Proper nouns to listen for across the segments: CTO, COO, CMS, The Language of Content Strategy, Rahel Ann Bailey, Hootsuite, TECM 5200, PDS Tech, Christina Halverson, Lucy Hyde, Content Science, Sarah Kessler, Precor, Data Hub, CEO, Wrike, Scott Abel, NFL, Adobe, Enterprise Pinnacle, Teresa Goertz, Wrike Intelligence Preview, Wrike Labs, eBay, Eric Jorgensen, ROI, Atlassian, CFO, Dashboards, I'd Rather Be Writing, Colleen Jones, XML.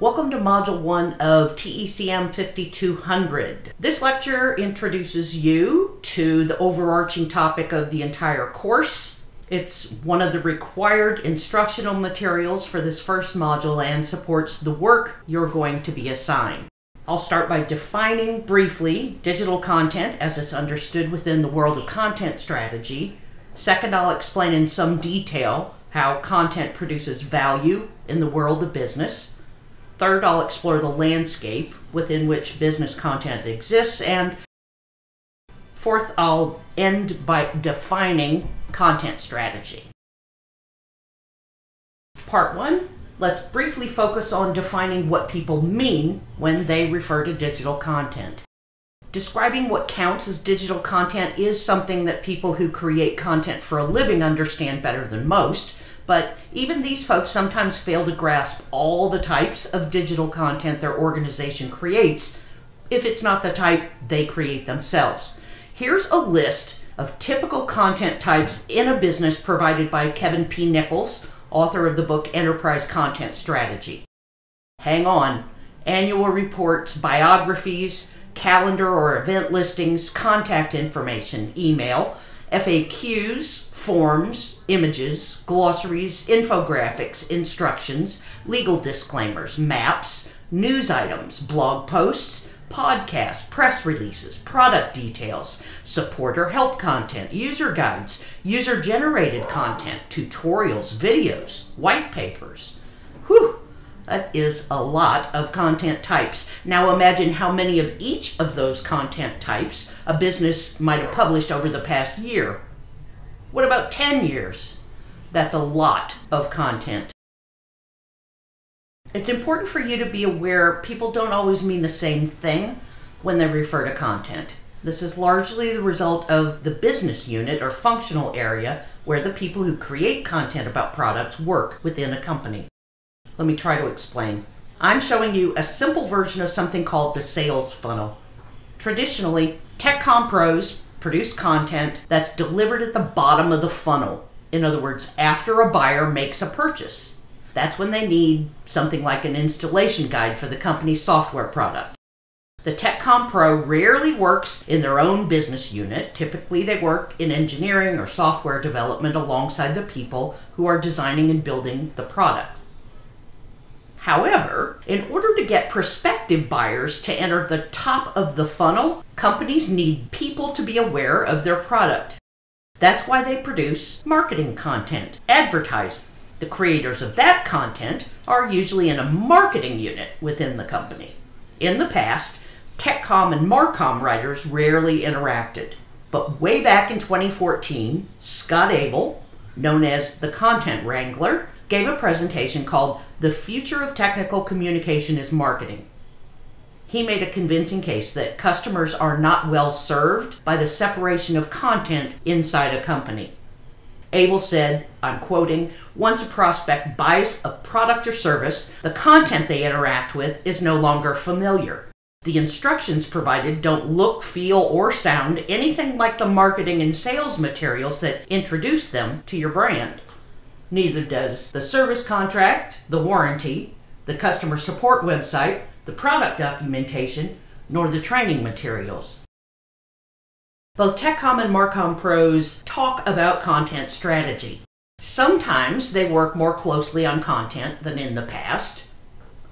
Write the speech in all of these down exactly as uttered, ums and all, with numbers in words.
Welcome to Module one of T E C M fifty-two hundred. This lecture introduces you to the overarching topic of the entire course. It's one of the required instructional materials for this first module and supports the work you're going to be assigned. I'll start by defining briefly digital content as it's understood within the world of content strategy. Second, I'll explain in some detail how content produces value in the world of business. Third, I'll explore the landscape within which business content exists. And fourth, I'll end by defining content strategy. Part one, let's briefly focus on defining what people mean when they refer to digital content. Describing what counts as digital content is something that people who create content for a living understand better than most. But even these folks sometimes fail to grasp all the types of digital content their organization creates if it's not the type they create themselves. Here's a list of typical content types in a business provided by Kevin P. Nichols, author of the book Enterprise Content Strategy. Hang on. Annual reports, biographies, calendar or event listings, contact information, email, F A Qs, forms, images, glossaries, infographics, instructions, legal disclaimers, maps, news items, blog posts, podcasts, press releases, product details, support or help content, user guides, user-generated content, tutorials, videos, white papers. Whew! That is a lot of content types. Now imagine how many of each of those content types a business might have published over the past year. What about ten years? That's a lot of content. It's important for you to be aware people don't always mean the same thing when they refer to content. This is largely the result of the business unit or functional area where the people who create content about products work within a company. Let me try to explain. I'm showing you a simple version of something called the sales funnel. Traditionally, tech comm pros produce content that's delivered at the bottom of the funnel. In other words, after a buyer makes a purchase. That's when they need something like an installation guide for the company's software product. The TechCom Pro rarely works in their own business unit. Typically, they work in engineering or software development alongside the people who are designing and building the product. However, in order to get prospective buyers to enter the top of the funnel, companies need people to be aware of their product. That's why they produce marketing content, advertising. The creators of that content are usually in a marketing unit within the company. In the past, TechCom and MarCom writers rarely interacted. But way back in twenty fourteen, Scott Abel, known as the Content Wrangler, gave a presentation called The Future of Technical Communication is Marketing. He made a convincing case that customers are not well served by the separation of content inside a company. Abel said, I'm quoting, once a prospect buys a product or service, the content they interact with is no longer familiar. The instructions provided don't look, feel, or sound anything like the marketing and sales materials that introduce them to your brand. Neither does the service contract, the warranty, the customer support website, the product documentation, nor the training materials. Both TechCom and MarCom pros talk about content strategy. Sometimes they work more closely on content than in the past.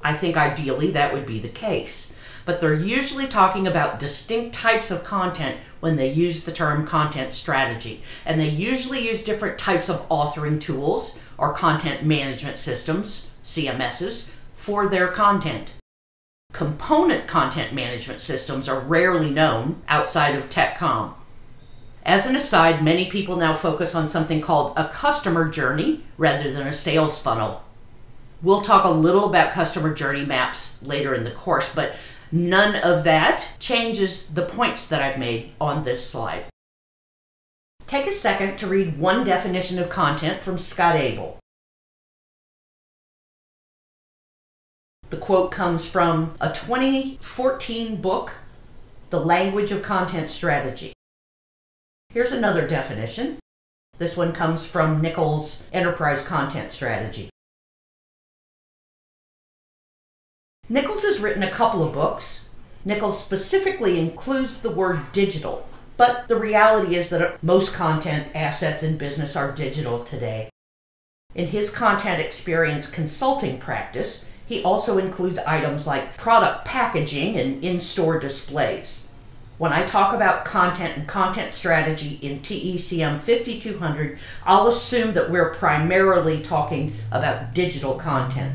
I think ideally that would be the case. But they're usually talking about distinct types of content when they use the term content strategy. And they usually use different types of authoring tools or content management systems, C M Ss, for their content. Component content management systems are rarely known outside of TechCom. As an aside, many people now focus on something called a customer journey rather than a sales funnel. We'll talk a little about customer journey maps later in the course, but none of that changes the points that I've made on this slide. Take a second to read one definition of content from Scott Abel. The quote comes from a twenty fourteen book, The Language of Content Strategy. Here's another definition. This one comes from Nichols' Enterprise Content Strategy. Nichols has written a couple of books. Nichols specifically includes the word digital, but the reality is that most content assets in business are digital today. In his content experience consulting practice, he also includes items like product packaging and in-store displays. When I talk about content and content strategy in T E C M fifty-two hundred, I'll assume that we're primarily talking about digital content.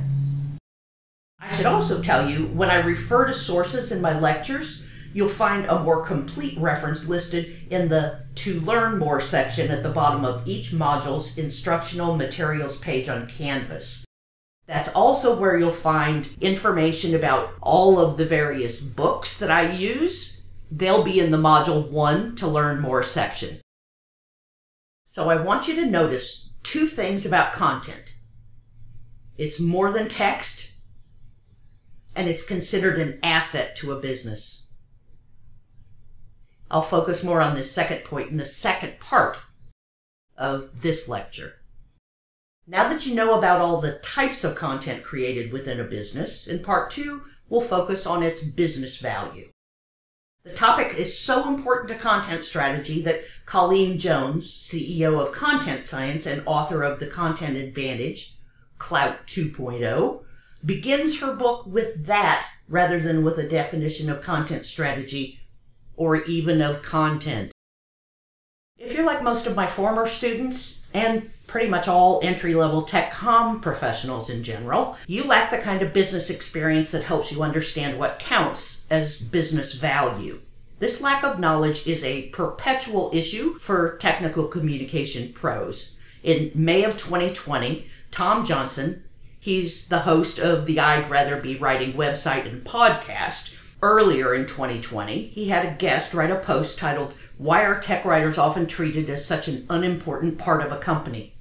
I should also tell you, when I refer to sources in my lectures, you'll find a more complete reference listed in the To Learn More section at the bottom of each module's instructional materials page on Canvas. That's also where you'll find information about all of the various books that I use. They'll be in the Module one To Learn More section. So I want you to notice two things about content. It's more than text, and it's considered an asset to a business. I'll focus more on this second point in the second part of this lecture. Now that you know about all the types of content created within a business, in part two, we'll focus on its business value. The topic is so important to content strategy that Colleen Jones, C E O of Content Science and author of The Content Advantage, Clout two point oh, begins her book with that rather than with a definition of content strategy or even of content. If you're like most of my former students, and pretty much all entry-level tech comm professionals in general, you lack the kind of business experience that helps you understand what counts as business value. This lack of knowledge is a perpetual issue for technical communication pros. In May of twenty twenty, Tom Johnson, he's the host of the I'd Rather Be Writing website and podcast. Earlier in twenty twenty, he had a guest write a post titled, "Why Are Tech Writers Often Treated as Such an Unimportant Part of a Company?"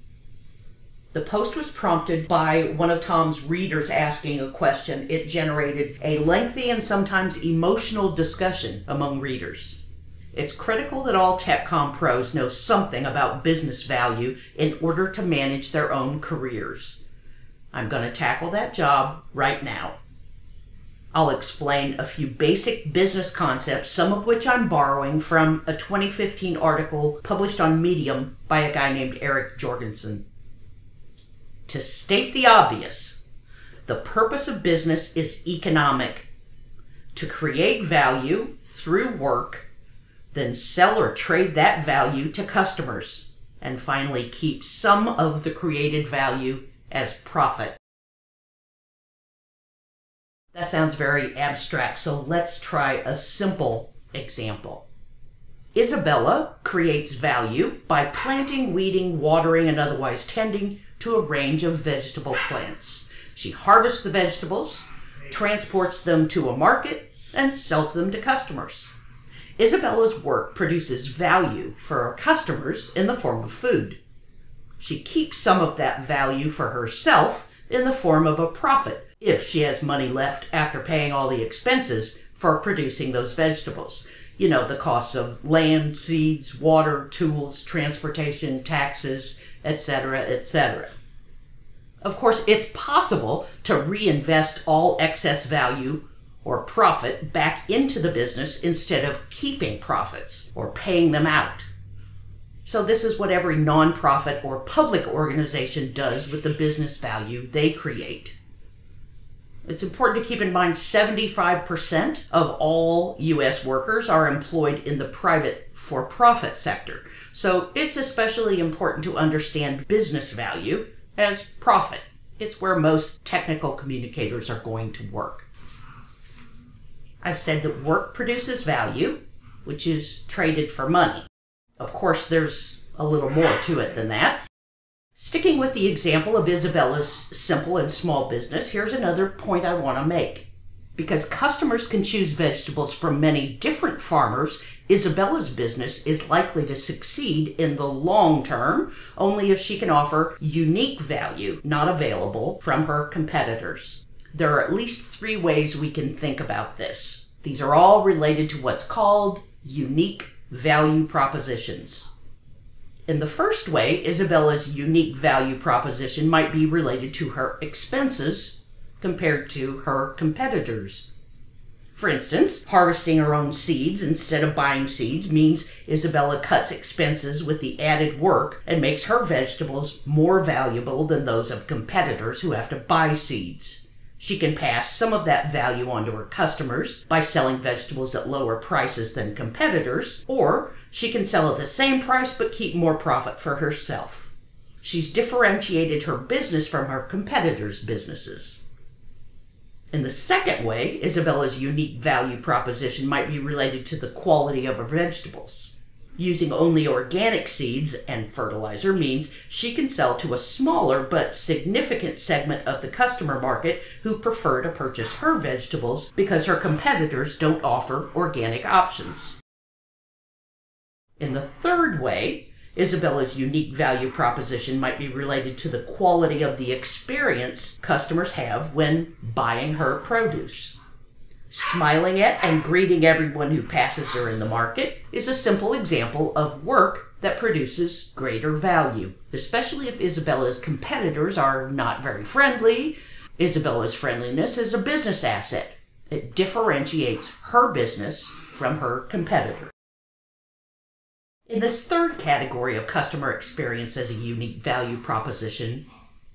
The post was prompted by one of Tom's readers asking a question. It generated a lengthy and sometimes emotional discussion among readers. It's critical that all tech comm pros know something about business value in order to manage their own careers. I'm going to tackle that job right now. I'll explain a few basic business concepts, some of which I'm borrowing from a twenty fifteen article published on Medium by a guy named Eric Jorgensen. To state the obvious, the purpose of business is economic: to create value through work, then sell or trade that value to customers, and finally keep some of the created value as profit. That sounds very abstract, so let's try a simple example. Isabella creates value by planting, weeding, watering, and otherwise tending to a range of vegetable plants. She harvests the vegetables, transports them to a market, and sells them to customers. Isabella's work produces value for her customers in the form of food. She keeps some of that value for herself in the form of a profit, if she has money left after paying all the expenses for producing those vegetables. You know, the costs of land, seeds, water, tools, transportation, taxes, et cetera, et cetera. Of course, it's possible to reinvest all excess value or profit back into the business instead of keeping profits or paying them out. So this is what every nonprofit or public organization does with the business value they create. It's important to keep in mind seventy-five percent of all U S workers are employed in the private for-profit sector. So it's especially important to understand business value as profit. It's where most technical communicators are going to work. I've said that work produces value, which is traded for money. Of course, there's a little more to it than that. Sticking with the example of Isabella's simple and small business, here's another point I want to make. Because customers can choose vegetables from many different farmers, Isabella's business is likely to succeed in the long term only if she can offer unique value not available from her competitors. There are at least three ways we can think about this. These are all related to what's called unique value propositions. In the first way, Isabella's unique value proposition might be related to her expenses compared to her competitors. For instance, harvesting her own seeds instead of buying seeds means Isabella cuts expenses with the added work and makes her vegetables more valuable than those of competitors who have to buy seeds. She can pass some of that value on to her customers by selling vegetables at lower prices than competitors, or she can sell at the same price but keep more profit for herself. She's differentiated her business from her competitors' businesses. In the second way, Isabella's unique value proposition might be related to the quality of her vegetables. Using only organic seeds and fertilizer means she can sell to a smaller but significant segment of the customer market who prefer to purchase her vegetables because her competitors don't offer organic options. In the third way, Isabella's unique value proposition might be related to the quality of the experience customers have when buying her produce. Smiling at and greeting everyone who passes her in the market is a simple example of work that produces greater value, especially if Isabella's competitors are not very friendly. Isabella's friendliness is a business asset. It differentiates her business from her competitors. In this third category of customer experience as a unique value proposition,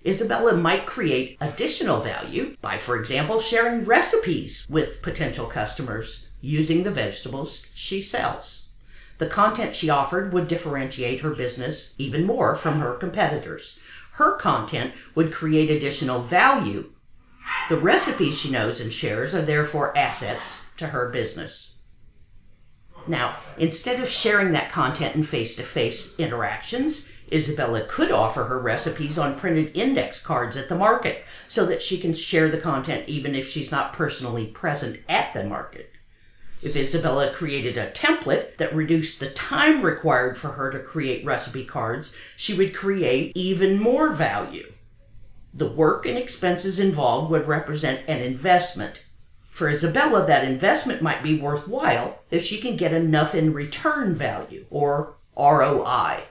Isabella might create additional value by, for example, sharing recipes with potential customers using the vegetables she sells. The content she offered would differentiate her business even more from her competitors. Her content would create additional value. The recipes she knows and shares are therefore assets to her business. Now, instead of sharing that content in face-to-face interactions, Isabella could offer her recipes on printed index cards at the market so that she can share the content even if she's not personally present at the market. If Isabella created a template that reduced the time required for her to create recipe cards, she would create even more value. The work and expenses involved would represent an investment. For Isabella, that investment might be worthwhile if she can get enough in return value, or R O I.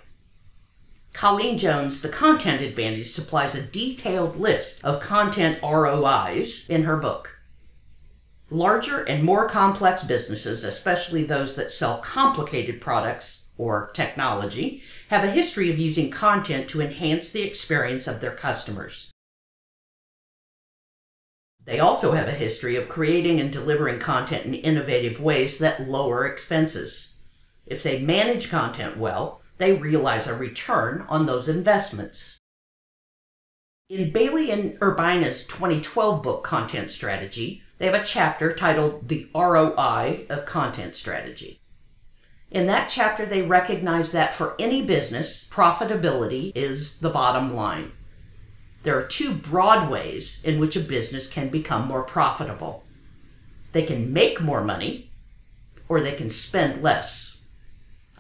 Colleen Jones, The Content Advantage, supplies a detailed list of content R O Is in her book. Larger and more complex businesses, especially those that sell complicated products or technology, have a history of using content to enhance the experience of their customers. They also have a history of creating and delivering content in innovative ways that lower expenses. If they manage content well, they realize a return on those investments. In Bailey and Urbina's twenty twelve book, Content Strategy, they have a chapter titled The R O I of Content Strategy. In that chapter, they recognize that for any business, profitability is the bottom line. There are two broad ways in which a business can become more profitable. They can make more money, or they can spend less.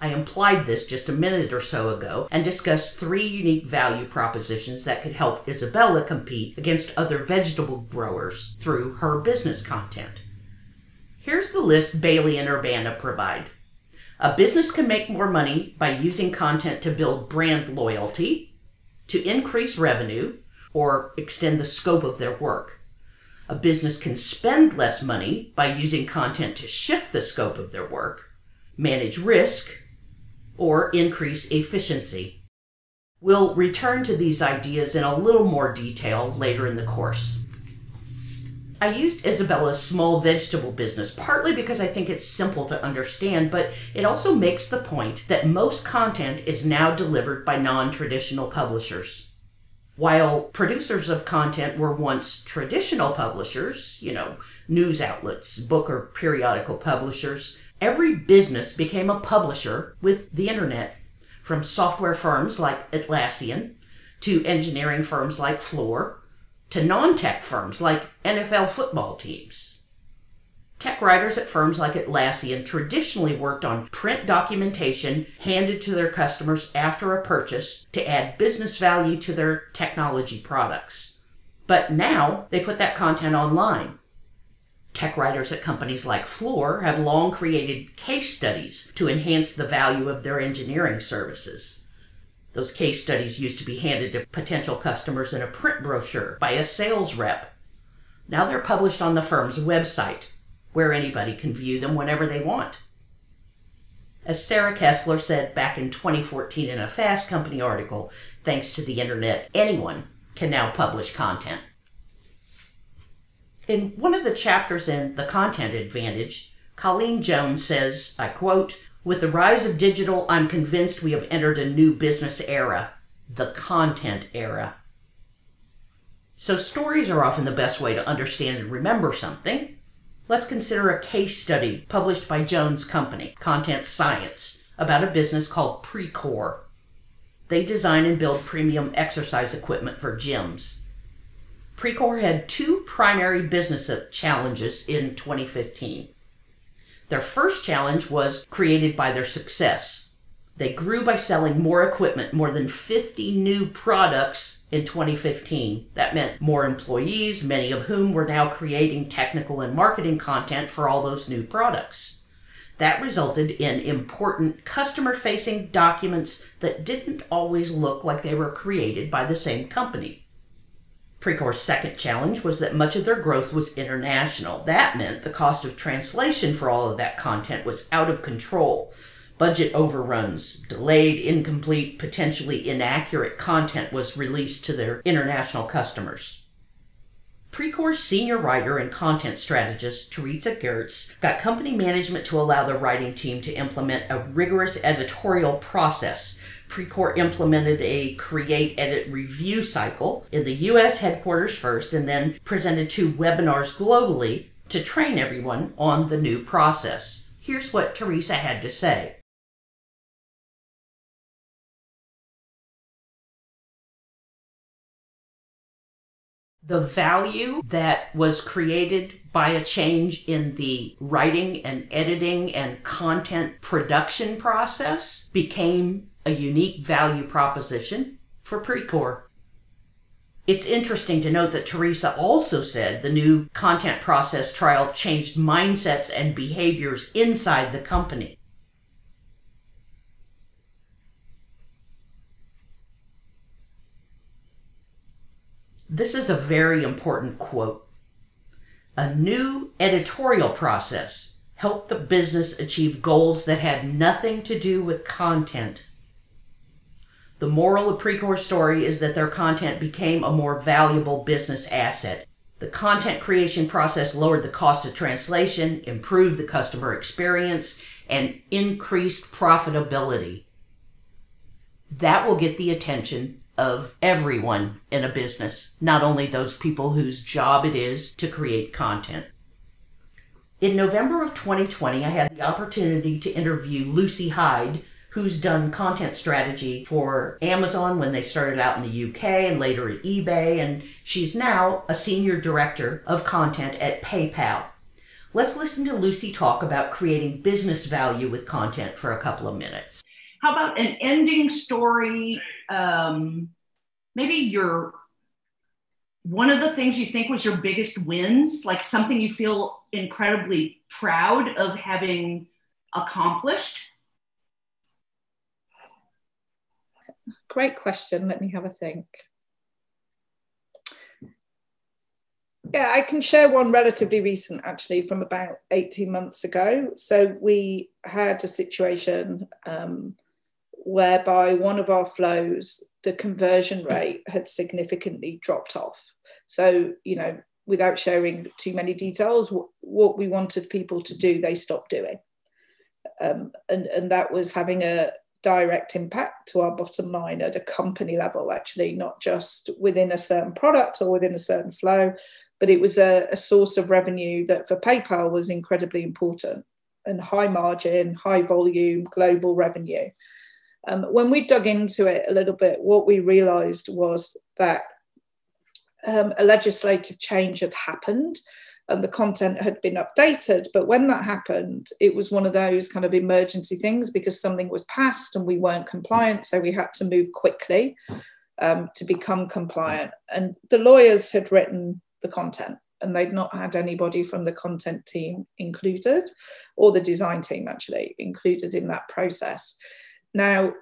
I implied this just a minute or so ago and discussed three unique value propositions that could help Isabella compete against other vegetable growers through her business content. Here's the list Bailey and Urbana provide. A business can make more money by using content to build brand loyalty, to increase revenue, or extend the scope of their work. A business can spend less money by using content to shift the scope of their work, manage risk, or increase efficiency. We'll return to these ideas in a little more detail later in the course. I used Isabella's small vegetable business partly because I think it's simple to understand, but it also makes the point that most content is now delivered by non-traditional publishers. While producers of content were once traditional publishers, you know, news outlets, book or periodical publishers, every business became a publisher with the internet, from software firms like Atlassian, to engineering firms like Fluor, to non-tech firms like N F L football teams. Tech writers at firms like Atlassian traditionally worked on print documentation handed to their customers after a purchase to add business value to their technology products. But now they put that content online. Tech writers at companies like Fluor have long created case studies to enhance the value of their engineering services. Those case studies used to be handed to potential customers in a print brochure by a sales rep. Now they're published on the firm's website, where anybody can view them whenever they want. As Sarah Kessler said back in twenty fourteen in a Fast Company article, thanks to the internet, anyone can now publish content. In one of the chapters in The Content Advantage, Colleen Jones says, I quote, "With the rise of digital, I'm convinced we have entered a new business era, the content era." So stories are often the best way to understand and remember something. Let's consider a case study published by Jones' company, Content Science, about a business called Precor. They design and build premium exercise equipment for gyms. Precor had two primary business challenges in twenty fifteen. Their first challenge was created by their success. They grew by selling more equipment, more than fifty new products in twenty fifteen. That meant more employees, many of whom were now creating technical and marketing content for all those new products. That resulted in important customer-facing documents that didn't always look like they were created by the same company. Precor's second challenge was that much of their growth was international. That meant the cost of translation for all of that content was out of control. Budget overruns, delayed, incomplete, potentially inaccurate content was released to their international customers. Precor's senior writer and content strategist, Teresa Goertz, got company management to allow the writing team to implement a rigorous editorial process. Precor implemented a create, edit, review cycle in the U S headquarters first, and then presented two webinars globally to train everyone on the new process. Here's what Teresa had to say. The value that was created by a change in the writing and editing and content production process became a unique value proposition for Precor. It's interesting to note that Teresa also said the new content process trial changed mindsets and behaviors inside the company. This is a very important quote. A new editorial process helped the business achieve goals that had nothing to do with content. The moral of Precor's story is that their content became a more valuable business asset. The content creation process lowered the cost of translation, improved the customer experience, and increased profitability. That will get the attention of everyone in a business, not only those people whose job it is to create content. In November of twenty twenty, I had the opportunity to interview Lucy Hyde, who's done content strategy for Amazon when they started out in the U K and later at eBay, and she's now a senior director of content at PayPal. Let's listen to Lucy talk about creating business value with content for a couple of minutes. How about an ending story? Um, maybe your, one of the things you think was your biggest wins, like something you feel incredibly proud of having accomplished. Great question. Let me have a think. Yeah, I can share one relatively recent, actually, from about eighteen months ago. So we had a situation um, whereby one of our flows, the conversion rate had significantly dropped off. So, you know, without sharing too many details, w what we wanted people to do, they stopped doing. Um, and, and that was having a direct impact to our bottom line at a company level, actually, not just within a certain product or within a certain flow, but it was a, a source of revenue that for PayPal was incredibly important, and high margin, high volume, global revenue. Um, when we dug into it a little bit, what we realized was that um, a legislative change had happened and the content had been updated. But when that happened, it was one of those kind of emergency things because something was passed and we weren't compliant. So we had to move quickly um, to become compliant. And the lawyers had written the content and they'd not had anybody from the content team included, or the design team actually included in that process. Now,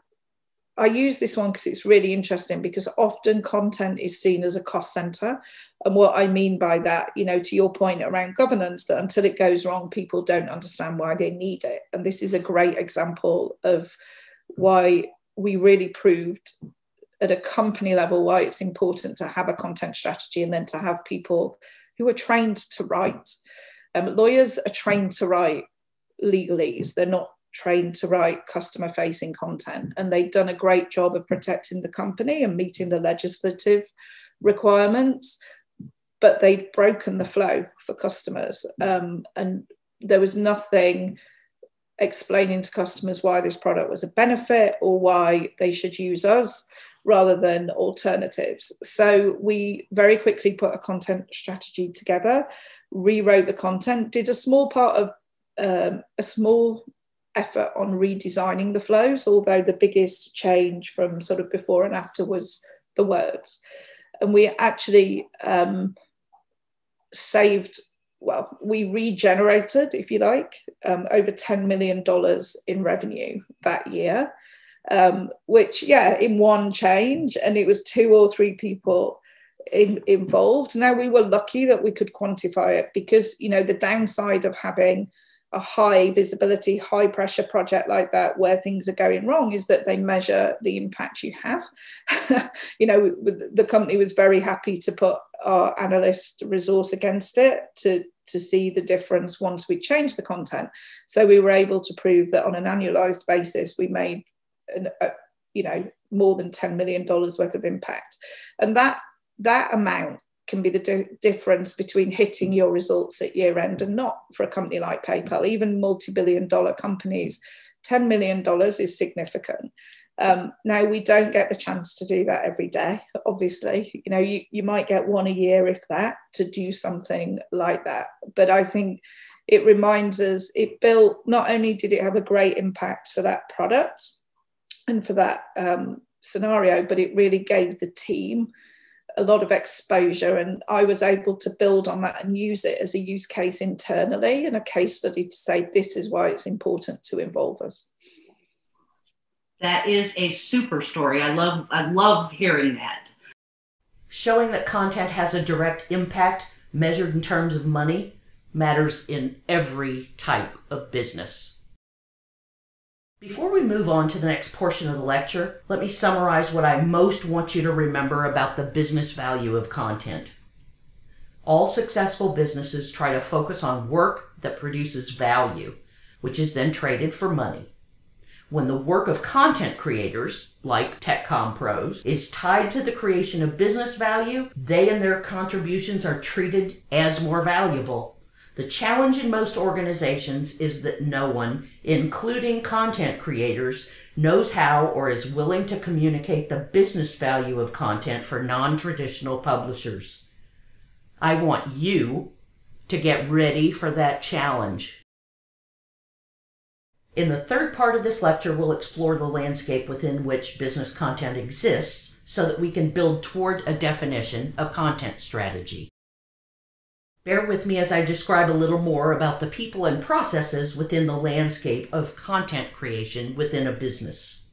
I use this one because it's really interesting, because often content is seen as a cost center. And what I mean by that, you know, to your point around governance, that until it goes wrong, people don't understand why they need it. And this is a great example of why we really proved at a company level why it's important to have a content strategy and then to have people who are trained to write. Um, lawyers are trained to write legalese. They're not trained to write customer-facing content, and they've done a great job of protecting the company and meeting the legislative requirements, but they'd broken the flow for customers. Um, and there was nothing explaining to customers why this product was a benefit or why they should use us rather than alternatives. So we very quickly put a content strategy together, rewrote the content, did a small part of um, a small effort on redesigning the flows, although the biggest change from sort of before and after was the words. And we actually um, saved, well, we regenerated, if you like, um, over ten million dollars in revenue that year, um, which, yeah, in one change, and it was two or three people in, involved. Now, we were lucky that we could quantify it, because, you know, the downside of having a high visibility, high pressure project like that where things are going wrong is that they measure the impact you have. You know, the company was very happy to put our analyst resource against it to, to see the difference once we changed the content. So we were able to prove that on an annualized basis, we made, an, uh, you know, more than ten million dollars worth of impact. And that, that amount can be the di- difference between hitting your results at year end and not for a company like PayPal. Even multi-billion dollar companies, ten million dollars is significant. Um, now, we don't get the chance to do that every day, obviously. You know, you, you might get one a year, if that, to do something like that. But I think it reminds us, it built, not only did it have a great impact for that product and for that um, scenario, but it really gave the team a lot of exposure, and I was able to build on that and use it as a use case internally and a case study to say this is why it's important to involve us. That is a super story. I love I love hearing that. Showing that content has a direct impact measured in terms of money matters in every type of business. Before we move on to the next portion of the lecture, let me summarize what I most want you to remember about the business value of content. All successful businesses try to focus on work that produces value, which is then traded for money. When the work of content creators, like TechCom pros, is tied to the creation of business value, they and their contributions are treated as more valuable. The challenge in most organizations is that no one, including content creators, knows how or is willing to communicate the business value of content for non-traditional publishers. I want you to get ready for that challenge. In the third part of this lecture, we'll explore the landscape within which business content exists so that we can build toward a definition of content strategy. Bear with me as I describe a little more about the people and processes within the landscape of content creation within a business.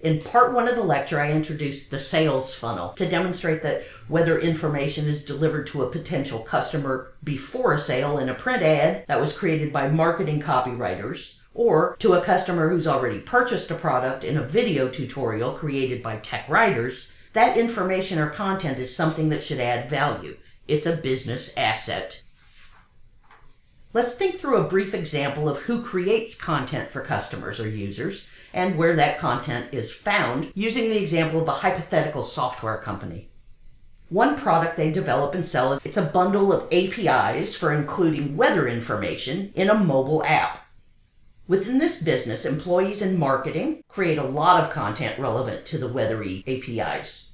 In part one of the lecture, I introduced the sales funnel to demonstrate that whether information is delivered to a potential customer before a sale in a print ad that was created by marketing copywriters, or to a customer who's already purchased a product in a video tutorial created by tech writers, that information or content is something that should add value. It's a business asset. Let's think through a brief example of who creates content for customers or users and where that content is found, using the example of a hypothetical software company. One product they develop and sell is it's a bundle of A P Is for including weather information in a mobile app. Within this business, employees in marketing create a lot of content relevant to the weathery A P Is.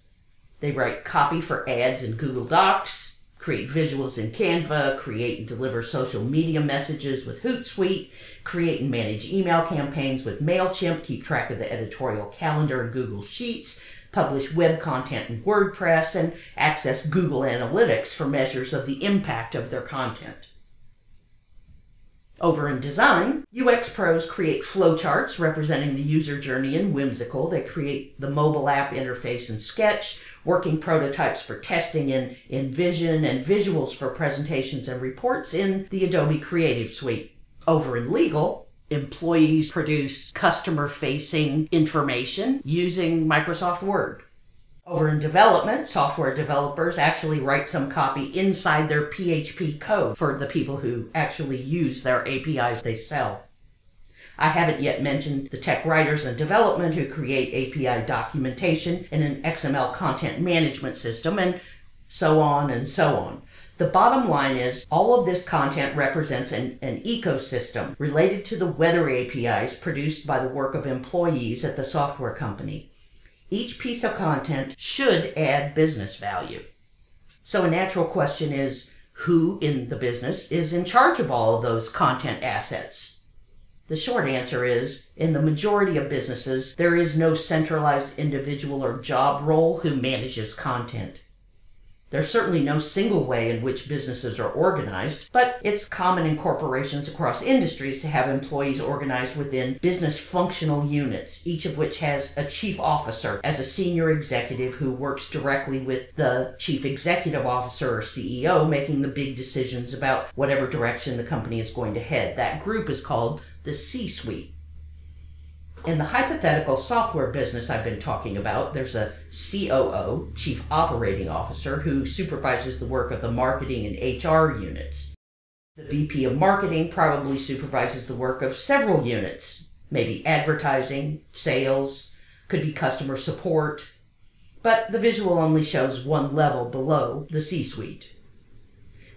They write copy for ads in Google Docs, create visuals in Canva, create and deliver social media messages with Hootsuite, create and manage email campaigns with MailChimp, keep track of the editorial calendar in Google Sheets, publish web content in WordPress, and access Google Analytics for measures of the impact of their content. Over in design, U X pros create flowcharts representing the user journey in Whimsical. They create the mobile app interface in Sketch, working prototypes for testing in Envision, and visuals for presentations and reports in the Adobe Creative Suite. Over in legal, employees produce customer-facing information using Microsoft Word. Over in development, software developers actually write some copy inside their P H P code for the people who actually use their A P Is they sell. I haven't yet mentioned the tech writers and development who create A P I documentation in an X M L content management system, and so on and so on. The bottom line is all of this content represents an, an ecosystem related to the weather A P Is produced by the work of employees at the software company. Each piece of content should add business value. So a natural question is, who in the business is in charge of all of those content assets? The short answer is, in the majority of businesses, there is no centralized individual or job role who manages content. There's certainly no single way in which businesses are organized, but it's common in corporations across industries to have employees organized within business functional units, each of which has a chief officer as a senior executive who works directly with the chief executive officer or C E O, making the big decisions about whatever direction the company is going to head. That group is called the C-suite. In the hypothetical software business I've been talking about, there's a C O O, Chief Operating Officer, who supervises the work of the marketing and H R units. The V P of marketing probably supervises the work of several units, maybe advertising, sales, could be customer support, but the visual only shows one level below the C-suite.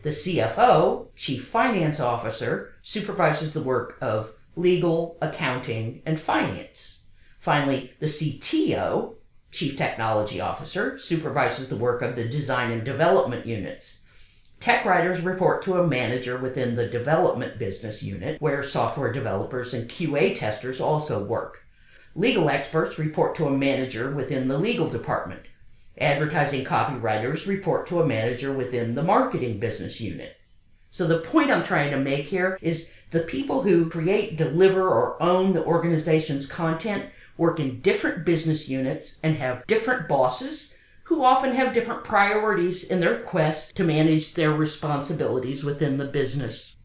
The C F O, Chief Finance Officer, supervises the work of legal, accounting, and finance. Finally, the C T O, Chief Technology Officer, supervises the work of the design and development units. Tech writers report to a manager within the development business unit, where software developers and Q A testers also work. Legal experts report to a manager within the legal department. Advertising copywriters report to a manager within the marketing business unit. So the point I'm trying to make here is the people who create, deliver, or own the organization's content work in different business units and have different bosses who often have different priorities in their quest to manage their responsibilities within the business.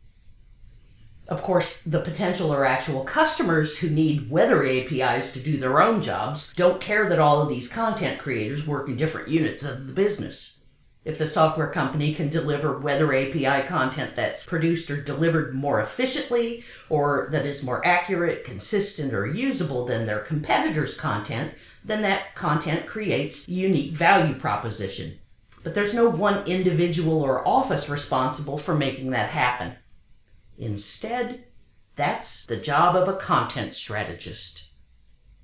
Of course, the potential or actual customers who need weather A P Is to do their own jobs don't care that all of these content creators work in different units of the business. If the software company can deliver weather A P I content that's produced or delivered more efficiently, or that is more accurate, consistent, or usable than their competitors' content, then that content creates unique value proposition. But there's no one individual or office responsible for making that happen. Instead, that's the job of a content strategist.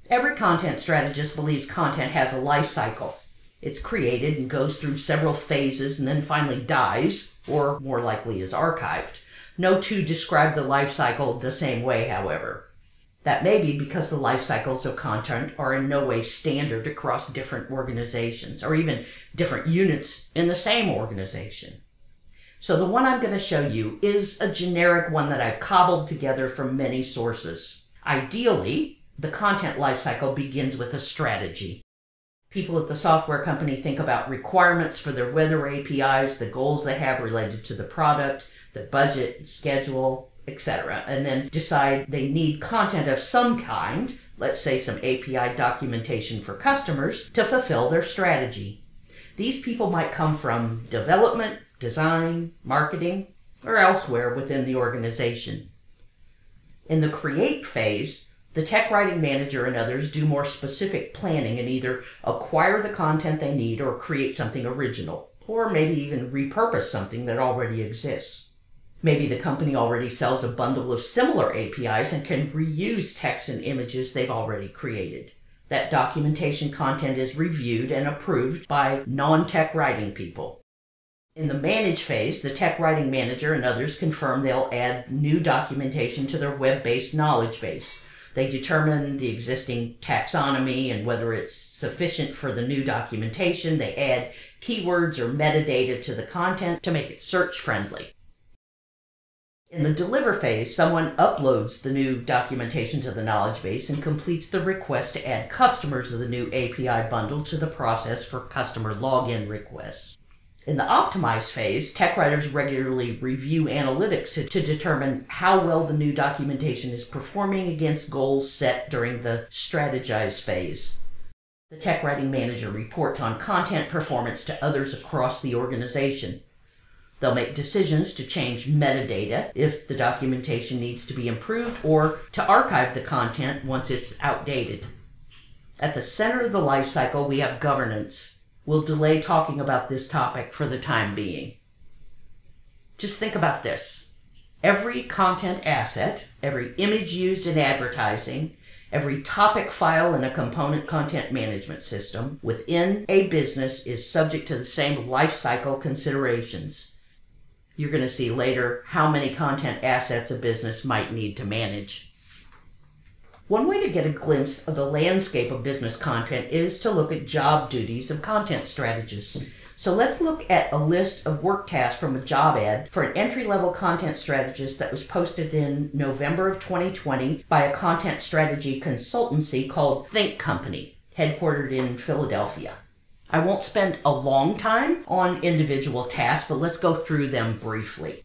Every content strategist believes content has a life cycle. It's created and goes through several phases and then finally dies, or more likely is archived. No two describe the life cycle the same way, however. That may be because the life cycles of content are in no way standard across different organizations or even different units in the same organization. So the one I'm going to show you is a generic one that I've cobbled together from many sources. Ideally, the content life cycle begins with a strategy. People at the software company think about requirements for their weather A P Is, the goals they have related to the product, the budget, schedule, et cetera, and then decide they need content of some kind, let's say some A P I documentation for customers, to fulfill their strategy. These people might come from development, design, marketing, or elsewhere within the organization. In the create phase, the tech writing manager and others do more specific planning and either acquire the content they need or create something original, or maybe even repurpose something that already exists. Maybe the company already sells a bundle of similar A P Is and can reuse text and images they've already created. That documentation content is reviewed and approved by non-tech writing people. In the manage phase, the tech writing manager and others confirm they'll add new documentation to their web-based knowledge base. They determine the existing taxonomy and whether it's sufficient for the new documentation. They add keywords or metadata to the content to make it search friendly. In the deliver phase, someone uploads the new documentation to the knowledge base and completes the request to add customers of the new A P I bundle to the process for customer login requests. In the optimize phase, tech writers regularly review analytics to, to determine how well the new documentation is performing against goals set during the strategize phase. The tech writing manager reports on content performance to others across the organization. They'll make decisions to change metadata if the documentation needs to be improved or to archive the content once it's outdated. At the center of the life cycle, we have governance. We'll delay talking about this topic for the time being. Just think about this. Every content asset, every image used in advertising, every topic file in a component content management system within a business is subject to the same lifecycle considerations. You're going to see later how many content assets a business might need to manage. One way to get a glimpse of the landscape of business content is to look at job duties of content strategists. So let's look at a list of work tasks from a job ad for an entry-level content strategist that was posted in November of twenty twenty by a content strategy consultancy called Think Company, headquartered in Philadelphia. I won't spend a long time on individual tasks, but let's go through them briefly.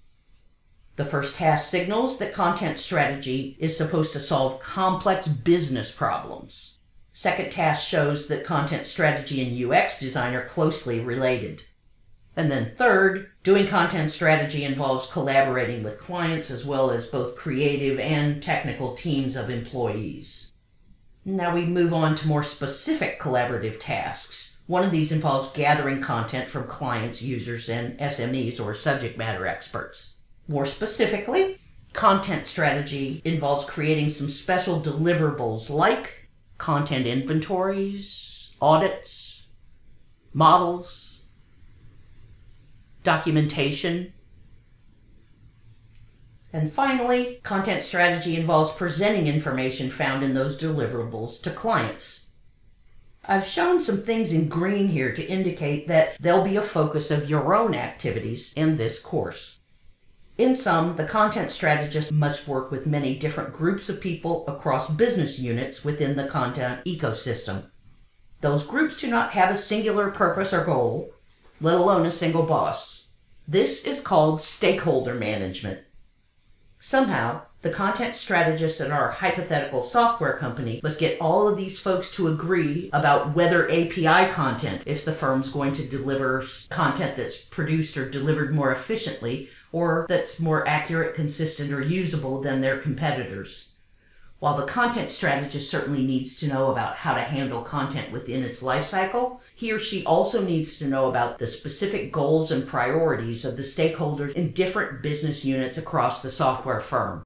The first task signals that content strategy is supposed to solve complex business problems. Second task shows that content strategy and U X design are closely related. And then third, doing content strategy involves collaborating with clients as well as both creative and technical teams of employees. Now we move on to more specific collaborative tasks. One of these involves gathering content from clients, users, and S M Es or subject matter experts. More specifically, content strategy involves creating some special deliverables like content inventories, audits, models, documentation. And finally, content strategy involves presenting information found in those deliverables to clients. I've shown some things in green here to indicate that they'll be a focus of your own activities in this course. In sum, the content strategist must work with many different groups of people across business units within the content ecosystem. Those groups do not have a singular purpose or goal, let alone a single boss. This is called stakeholder management. Somehow, the content strategist at our hypothetical software company must get all of these folks to agree about whether A P I content, if the firm's going to deliver content that's produced or delivered more efficiently, or that's more accurate, consistent, or usable than their competitors. While the content strategist certainly needs to know about how to handle content within its lifecycle, he or she also needs to know about the specific goals and priorities of the stakeholders in different business units across the software firm.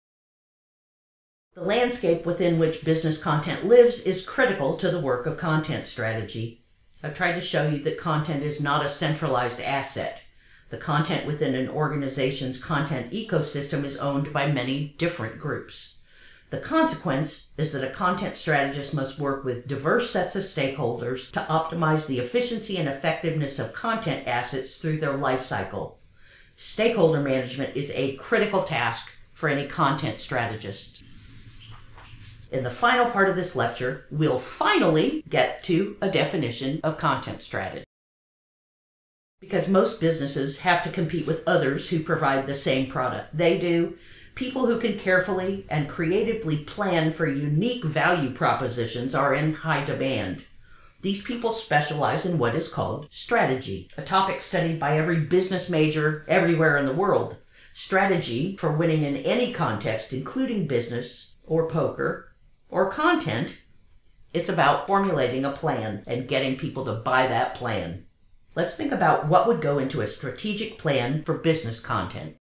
The landscape within which business content lives is critical to the work of content strategy. I've tried to show you that content is not a centralized asset. The content within an organization's content ecosystem is owned by many different groups. The consequence is that a content strategist must work with diverse sets of stakeholders to optimize the efficiency and effectiveness of content assets through their life cycle. Stakeholder management is a critical task for any content strategist. In the final part of this lecture, we'll finally get to a definition of content strategy. Because most businesses have to compete with others who provide the same product they do, people who can carefully and creatively plan for unique value propositions are in high demand. These people specialize in what is called strategy, a topic studied by every business major everywhere in the world. Strategy for winning in any context, including business or poker or content. It's about formulating a plan and getting people to buy that plan. Let's think about what would go into a strategic plan for business content.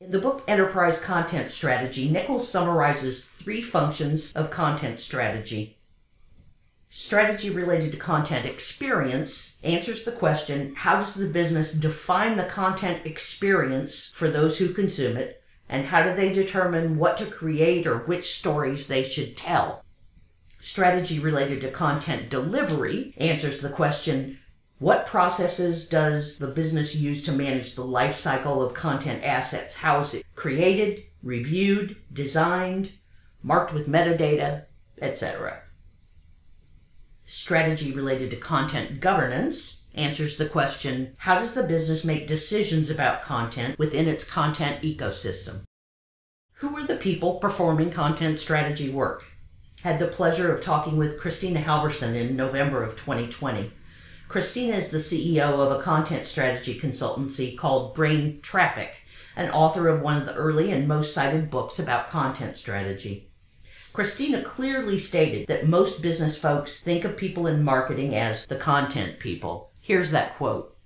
In the book Enterprise Content Strategy, Nichols summarizes three functions of content strategy. Strategy related to content experience answers the question, how does the business define the content experience for those who consume it, and how do they determine what to create or which stories they should tell? Strategy related to content delivery answers the question, What processes does the business use to manage the life cycle of content assets? How is it created, reviewed, designed, marked with metadata, et cetera? Strategy related to content governance answers the question, how does the business make decisions about content within its content ecosystem? Who are the people performing content strategy work? Had the pleasure of talking with Christina Halverson in November of twenty twenty. Christina is the C E O of a content strategy consultancy called Brain Traffic, and author of one of the early and most cited books about content strategy. Christina clearly stated that most business folks think of people in marketing as the content people. Here's that quote.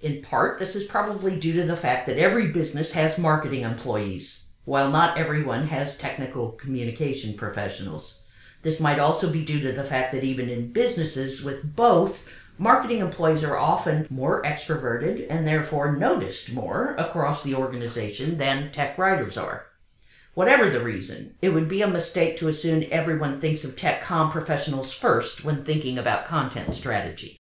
In part, this is probably due to the fact that every business has marketing employees, while not everyone has technical communication professionals. This might also be due to the fact that even in businesses with both, marketing employees are often more extroverted and therefore noticed more across the organization than tech writers are. Whatever the reason, it would be a mistake to assume everyone thinks of tech comm professionals first when thinking about content strategy.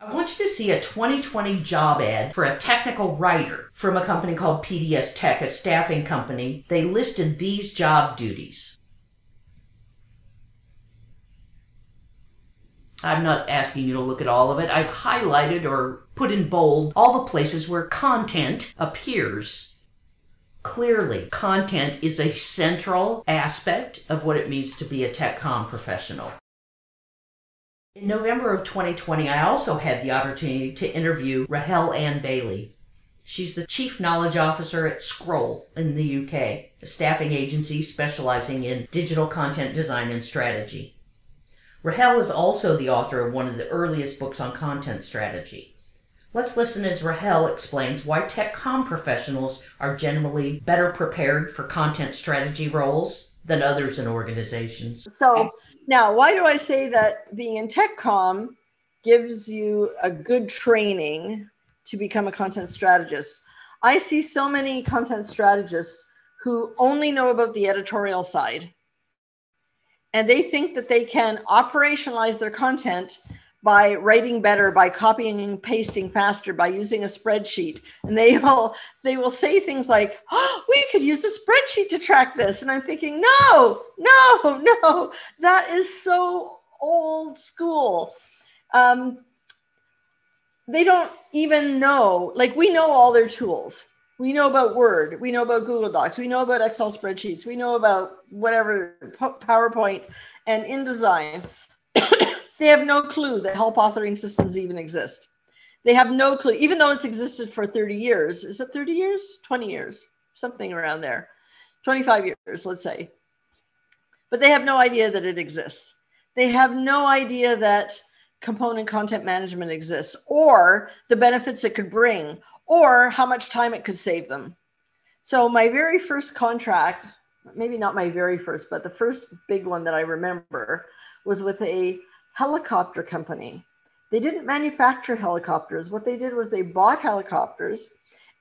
I want you to see a twenty twenty job ad for a technical writer from a company called P D S Tech, a staffing company. They listed these job duties. I'm not asking you to look at all of it. I've highlighted or put in bold all the places where content appears. Clearly, content is a central aspect of what it means to be a tech comm professional. In November of twenty twenty, I also had the opportunity to interview Rahel Ann Bailey. She's the Chief Knowledge Officer at Scroll in the U K, a staffing agency specializing in digital content design and strategy. Rahel is also the author of one of the earliest books on content strategy. Let's listen as Rahel explains why tech comm professionals are generally better prepared for content strategy roles than others in organizations. So now, why do I say that being in tech comm gives you a good training to become a content strategist? I see so many content strategists who only know about the editorial side. And they think that they can operationalize their content by writing better, by copying and pasting faster, by using a spreadsheet. And they will, they will say things like, oh, we could use a spreadsheet to track this. And I'm thinking, no, no, no, that is so old school. Um, they don't even know, like we know all their tools. We know about Word, we know about Google Docs, we know about Excel spreadsheets, we know about whatever, PowerPoint and InDesign. They have no clue that help authoring systems even exist. They have no clue, even though it's existed for thirty years. Is it thirty years? twenty years, something around there. twenty-five years, let's say. But they have no idea that it exists. They have no idea that component content management exists, or the benefits it could bring, or how much time it could save them. So my very first contract, maybe not my very first, but the first big one that I remember was with a helicopter company. They didn't manufacture helicopters. What they did was they bought helicopters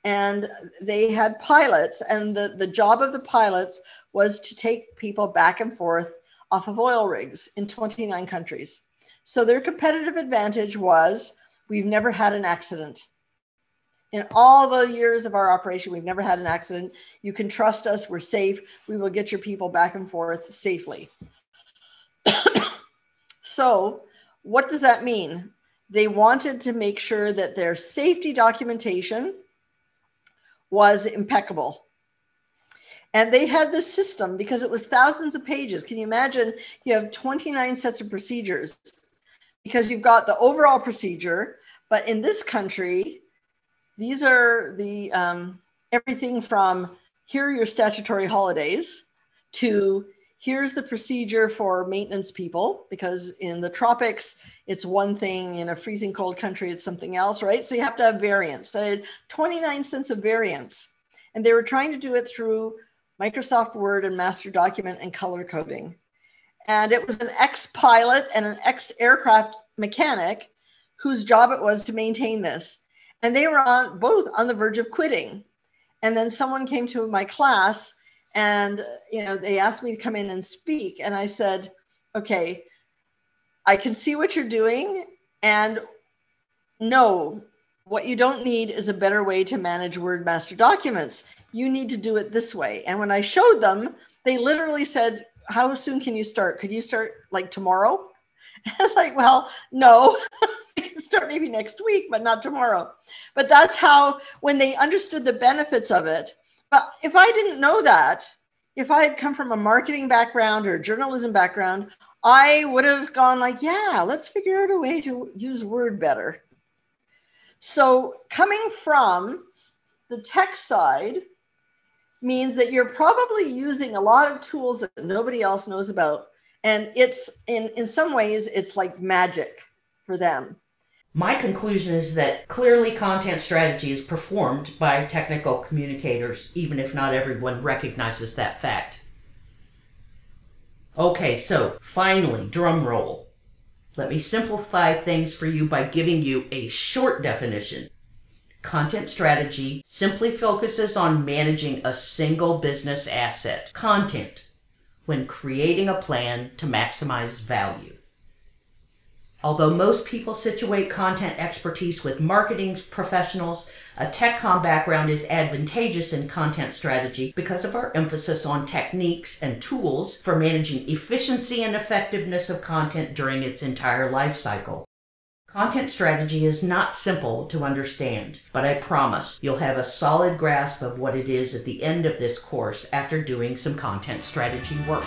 and they had pilots, and the, the job of the pilots was to take people back and forth off of oil rigs in twenty-nine countries. So their competitive advantage was, we've never had an accident. In all the years of our operation, we've never had an accident. You can trust us, we're safe. We will get your people back and forth safely. So what does that mean? They wanted to make sure that their safety documentation was impeccable. And they had this system because it was thousands of pages. Can you imagine? You have twenty-nine sets of procedures because you've got the overall procedure, but in this country, these are the um, everything from here are your statutory holidays to here's the procedure for maintenance people, because in the tropics, it's one thing, in a freezing cold country, it's something else, right? So you have to have variance. So they had twenty-nine cents of variance, and they were trying to do it through Microsoft Word and master document and color coding. And it was an ex-pilot and an ex-aircraft mechanic whose job it was to maintain this. And they were on, both on the verge of quitting. And then someone came to my class and, you know, they asked me to come in and speak. And I said, okay, I can see what you're doing, and no, what you don't need is a better way to manage Word master documents. You need to do it this way. And when I showed them, they literally said, how soon can you start? Could you start like tomorrow? I was like, well, no, I can start maybe next week, but not tomorrow. But that's how, when they understood the benefits of it. But if I didn't know that, if I had come from a marketing background or a journalism background, I would have gone like, yeah, let's figure out a way to use Word better. So coming from the tech side means that you're probably using a lot of tools that nobody else knows about. And it's in, in some ways, it's like magic for them. My conclusion is that clearly content strategy is performed by technical communicators, even if not everyone recognizes that fact. Okay, so finally, drum roll. Let me simplify things for you by giving you a short definition. Content strategy simply focuses on managing a single business asset, content, when creating a plan to maximize value. Although most people situate content expertise with marketing professionals, a tech comm background is advantageous in content strategy because of our emphasis on techniques and tools for managing efficiency and effectiveness of content during its entire life cycle. Content strategy is not simple to understand, but I promise you'll have a solid grasp of what it is at the end of this course after doing some content strategy work.